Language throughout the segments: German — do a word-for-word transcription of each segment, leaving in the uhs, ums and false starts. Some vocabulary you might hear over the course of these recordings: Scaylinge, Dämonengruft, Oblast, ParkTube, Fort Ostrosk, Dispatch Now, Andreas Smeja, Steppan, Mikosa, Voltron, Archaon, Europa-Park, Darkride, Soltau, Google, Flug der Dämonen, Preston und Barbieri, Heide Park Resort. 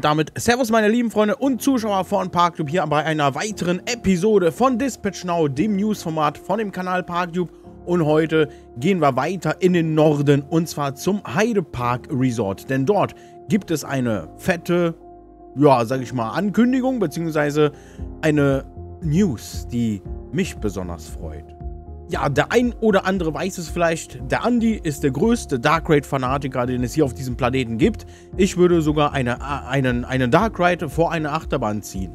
und damit Servus meine lieben Freunde und Zuschauer von ParkTube hier bei einer weiteren Episode von Dispatch Now, dem Newsformat von dem Kanal ParkTube. Und heute gehen wir weiter in den Norden und zwar zum Heide Park Resort, denn dort gibt es eine fette, ja sag ich mal, Ankündigung beziehungsweise eine News, die mich besonders freut. Ja, der ein oder andere weiß es vielleicht, der Andi ist der größte Dark Ride-Fanatiker, den es hier auf diesem Planeten gibt. Ich würde sogar eine, einen, einen Dark Ride vor eine Achterbahn ziehen.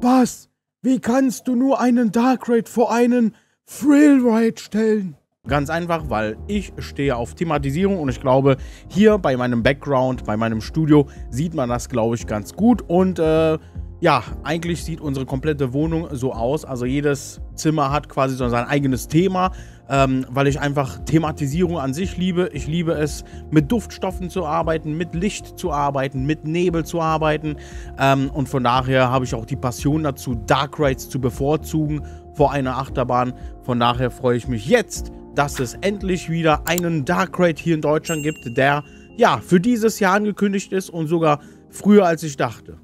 Was? Wie kannst du nur einen Dark Ride vor einen Thrill Ride stellen? Ganz einfach, weil ich stehe auf Thematisierung und ich glaube, hier bei meinem Background, bei meinem Studio, sieht man das, glaube ich, ganz gut. Und äh, ja, eigentlich sieht unsere komplette Wohnung so aus. Also jedes Zimmer hat quasi so sein eigenes Thema, ähm, weil ich einfach Thematisierung an sich liebe. Ich liebe es, mit Duftstoffen zu arbeiten, mit Licht zu arbeiten, mit Nebel zu arbeiten. Ähm, und von daher habe ich auch die Passion dazu, Dark Rides zu bevorzugen vor einer Achterbahn. Von daher freue ich mich jetzt, dass es endlich wieder einen Dark Ride hier in Deutschland gibt, der ja für dieses Jahr angekündigt ist und sogar früher als ich dachte.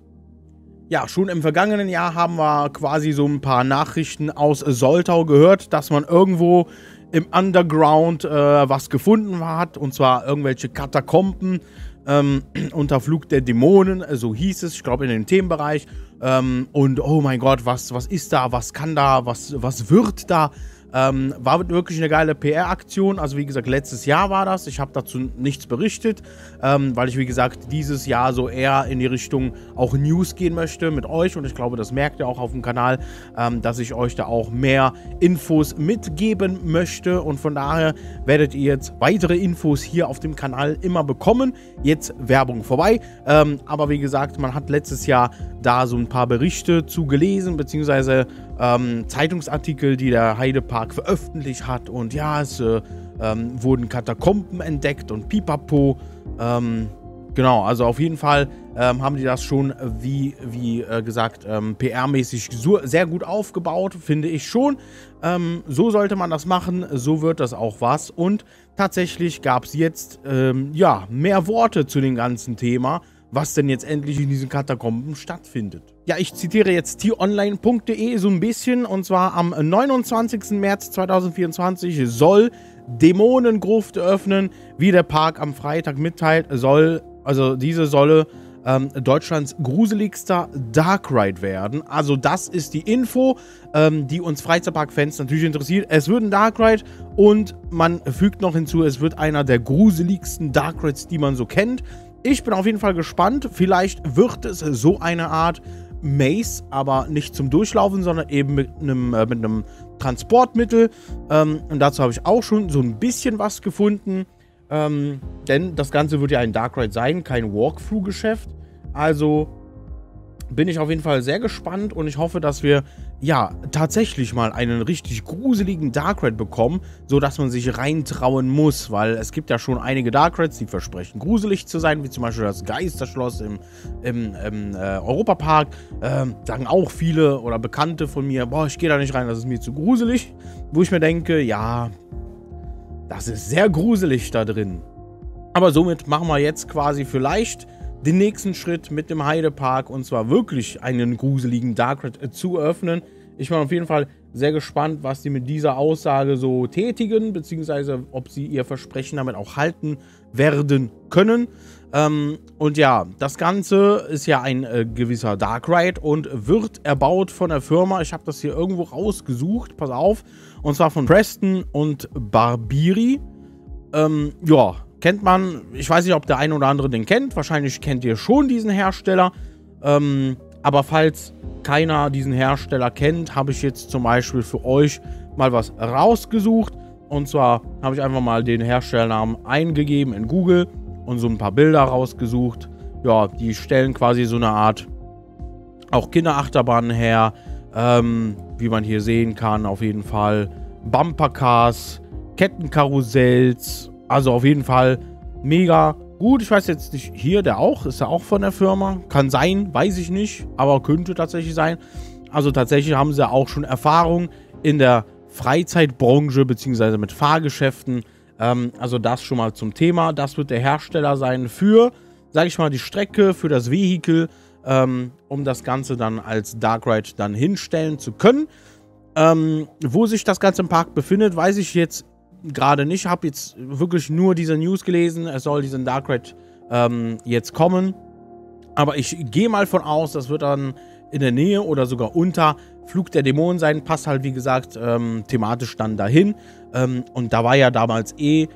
Ja, schon im vergangenen Jahr haben wir quasi so ein paar Nachrichten aus Soltau gehört, dass man irgendwo im Underground äh, was gefunden hat, und zwar irgendwelche Katakomben ähm, unter Flug der Dämonen, so hieß es, ich glaube in dem Themenbereich. Ähm, und oh mein Gott, was, was ist da, was kann da, was, was wird da? Ähm, war wirklich eine geile P R-Aktion, also wie gesagt, letztes Jahr war das, ich habe dazu nichts berichtet, ähm, weil ich wie gesagt dieses Jahr so eher in die Richtung auch News gehen möchte mit euch, und ich glaube, das merkt ihr auch auf dem Kanal, ähm, dass ich euch da auch mehr Infos mitgeben möchte, und von daher werdet ihr jetzt weitere Infos hier auf dem Kanal immer bekommen. Jetzt Werbung vorbei, ähm, aber wie gesagt, man hat letztes Jahr da so ein paar Berichte zu gelesen, beziehungsweise ähm, Zeitungsartikel, die der Heide Park veröffentlicht hat, und ja, es äh, ähm, wurden Katakomben entdeckt und pipapo. Ähm, genau, also auf jeden Fall ähm, haben die das schon, wie, wie äh, gesagt, ähm, P R-mäßig so, sehr gut aufgebaut, finde ich schon. Ähm, so sollte man das machen, so wird das auch was. Und tatsächlich gab es jetzt ähm, ja, mehr Worte zu dem ganzen Thema, was denn jetzt endlich in diesen Katakomben stattfindet. Ja, ich zitiere jetzt t online punkt de so ein bisschen, und zwar am neunundzwanzigsten März zweitausendvierundzwanzig soll Dämonengruft öffnen, wie der Park am Freitag mitteilt, soll, also diese solle ähm, Deutschlands gruseligster Dark Ride werden. Also das ist die Info, ähm, die uns Freizeitpark-Fans natürlich interessiert. Es wird ein Dark Ride, und man fügt noch hinzu, es wird einer der gruseligsten Dark Rides, die man so kennt. Ich bin auf jeden Fall gespannt, vielleicht wird es so eine Art Maze, aber nicht zum Durchlaufen, sondern eben mit einem, äh, mit einem Transportmittel. Ähm, und dazu habe ich auch schon so ein bisschen was gefunden, ähm, denn das Ganze wird ja ein Dark Ride sein, kein Walkthrough-Geschäft. Also bin ich auf jeden Fall sehr gespannt, und ich hoffe, dass wir ja tatsächlich mal einen richtig gruseligen Dark Ride bekommen, sodass man sich reintrauen muss, weil es gibt ja schon einige Dark Rides, die versprechen gruselig zu sein, wie zum Beispiel das Geisterschloss im, im, im äh, Europa-Park. Ähm, sagen auch viele oder Bekannte von mir, boah, ich gehe da nicht rein, das ist mir zu gruselig, wo ich mir denke, ja, das ist sehr gruselig da drin. Aber somit machen wir jetzt quasi vielleicht den nächsten Schritt mit dem Heide Park, und zwar wirklich einen gruseligen Dark Ride zu öffnen. Ich bin auf jeden Fall sehr gespannt, was sie mit dieser Aussage so tätigen, beziehungsweise ob sie ihr Versprechen damit auch halten werden können. Ähm, und ja, das Ganze ist ja ein äh, gewisser Dark Ride und wird erbaut von der Firma. Ich habe das hier irgendwo rausgesucht, pass auf, und zwar von Preston und Barbieri. Ähm, ja, kennt man, ich weiß nicht, ob der eine oder andere den kennt, wahrscheinlich kennt ihr schon diesen Hersteller, ähm, aber falls keiner diesen Hersteller kennt, habe ich jetzt zum Beispiel für euch mal was rausgesucht, und zwar habe ich einfach mal den Herstellernamen eingegeben in Google und so ein paar Bilder rausgesucht. Ja, die stellen quasi so eine Art auch Kinderachterbahnen her, ähm, wie man hier sehen kann, auf jeden Fall Bumpercars, Kettenkarussells. Also auf jeden Fall mega gut. Ich weiß jetzt nicht, hier der auch, ist ja auch von der Firma. Kann sein, weiß ich nicht, aber könnte tatsächlich sein. Also tatsächlich haben sie ja auch schon Erfahrung in der Freizeitbranche beziehungsweise mit Fahrgeschäften. Ähm, also das schon mal zum Thema. Das wird der Hersteller sein für sage ich mal, die Strecke für das Vehikel, ähm, um das Ganze dann als Dark Ride dann hinstellen zu können. Ähm, wo sich das Ganze im Park befindet, weiß ich jetzt gerade nicht. Ich habe jetzt wirklich nur diese News gelesen. Es soll diesen Dark Ride ähm, jetzt kommen. Aber ich gehe mal von aus, das wird dann in der Nähe oder sogar unter Flug der Dämonen sein. Passt halt, wie gesagt, ähm, thematisch dann dahin. Ähm, und da war ja damals eh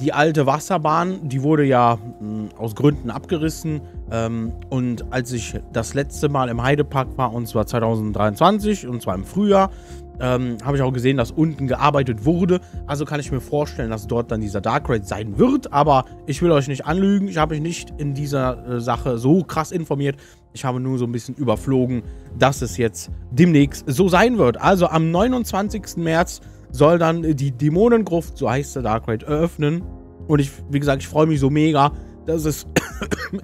die alte Wasserbahn, die wurde ja mh, aus Gründen abgerissen. Ähm, und als ich das letzte Mal im Heide Park war, und zwar zwanzig dreiundzwanzig, und zwar im Frühjahr, ähm, habe ich auch gesehen, dass unten gearbeitet wurde. Also kann ich mir vorstellen, dass dort dann dieser Dark Ride sein wird. Aber ich will euch nicht anlügen. Ich habe mich nicht in dieser äh, Sache so krass informiert. Ich habe nur so ein bisschen überflogen, dass es jetzt demnächst so sein wird. Also am neunundzwanzigsten März soll dann die Dämonengruft, so heißt der Dark Ride, eröffnen. Und ich, wie gesagt, ich freue mich so mega, dass es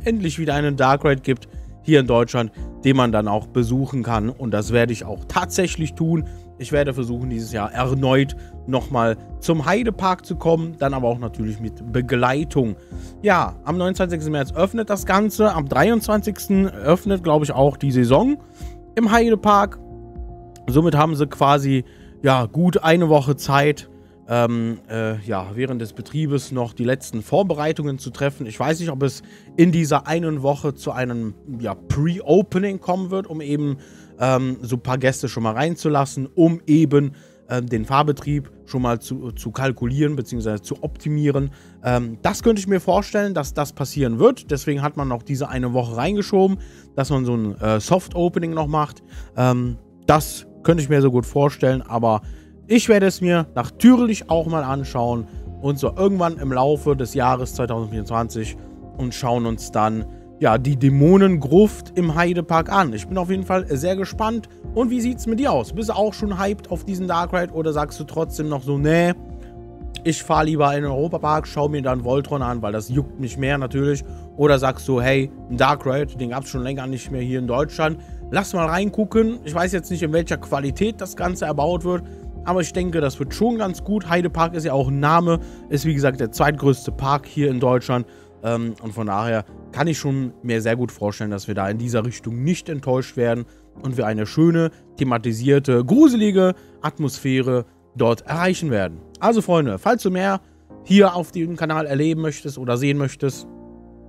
endlich wieder einen Dark Ride gibt hier in Deutschland, den man dann auch besuchen kann. Und das werde ich auch tatsächlich tun. Ich werde versuchen, dieses Jahr erneut nochmal zum Heide Park zu kommen, dann aber auch natürlich mit Begleitung. Ja, am neunundzwanzigsten März öffnet das Ganze, am dreiundzwanzigsten öffnet, glaube ich, auch die Saison im Heide Park. Somit haben sie quasi ja gut eine Woche Zeit, ähm, äh, ja, während des Betriebes noch die letzten Vorbereitungen zu treffen. Ich weiß nicht, ob es in dieser einen Woche zu einem ja, Pre-Opening kommen wird, um eben ähm, so ein paar Gäste schon mal reinzulassen, um eben äh, den Fahrbetrieb schon mal zu, zu kalkulieren bzw. zu optimieren. Ähm, das könnte ich mir vorstellen, dass das passieren wird. Deswegen hat man noch diese eine Woche reingeschoben, dass man so ein äh, Soft-Opening noch macht. Ähm, das könnte ich mir so gut vorstellen, aber ich werde es mir natürlich auch mal anschauen und so irgendwann im Laufe des Jahres zwanzig vierundzwanzig und schauen uns dann ja die Dämonengruft im Heide Park an. Ich bin auf jeden Fall sehr gespannt. Und wie sieht es mit dir aus? Bist du auch schon hyped auf diesen Dark Ride oder sagst du trotzdem noch so, nee, ich fahre lieber in den Europa-Park, schaue mir dann Voltron an, weil das juckt mich mehr natürlich. Oder sagst du, hey, ein Dark Ride, den gab es schon länger nicht mehr hier in Deutschland. Lass mal reingucken. Ich weiß jetzt nicht, in welcher Qualität das Ganze erbaut wird, aber ich denke, das wird schon ganz gut. Heide Park ist ja auch ein Name, ist wie gesagt der zweitgrößte Park hier in Deutschland. Ähm, und von daher kann ich schon mir sehr gut vorstellen, dass wir da in dieser Richtung nicht enttäuscht werden und wir eine schöne, thematisierte, gruselige Atmosphäre dort erreichen werden. Also Freunde, falls du mehr hier auf dem Kanal erleben möchtest oder sehen möchtest,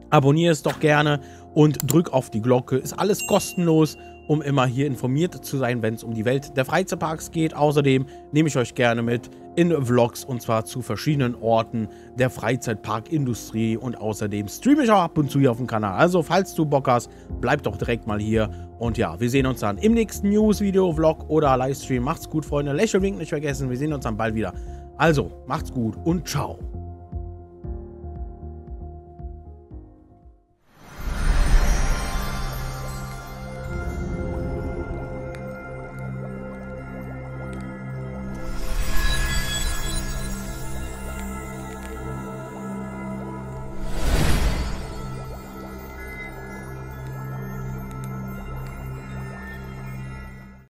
abonniere es doch gerne und drück auf die Glocke. Ist alles kostenlos, um immer hier informiert zu sein, wenn es um die Welt der Freizeitparks geht. Außerdem nehme ich euch gerne mit in Vlogs, und zwar zu verschiedenen Orten der Freizeitparkindustrie, und außerdem streame ich auch ab und zu hier auf dem Kanal. Also, falls du Bock hast, bleib doch direkt mal hier. Und ja, wir sehen uns dann im nächsten News-Video, Vlog oder Livestream. Macht's gut, Freunde. Lächeln, winken nicht vergessen. Wir sehen uns dann bald wieder. Also, macht's gut und ciao.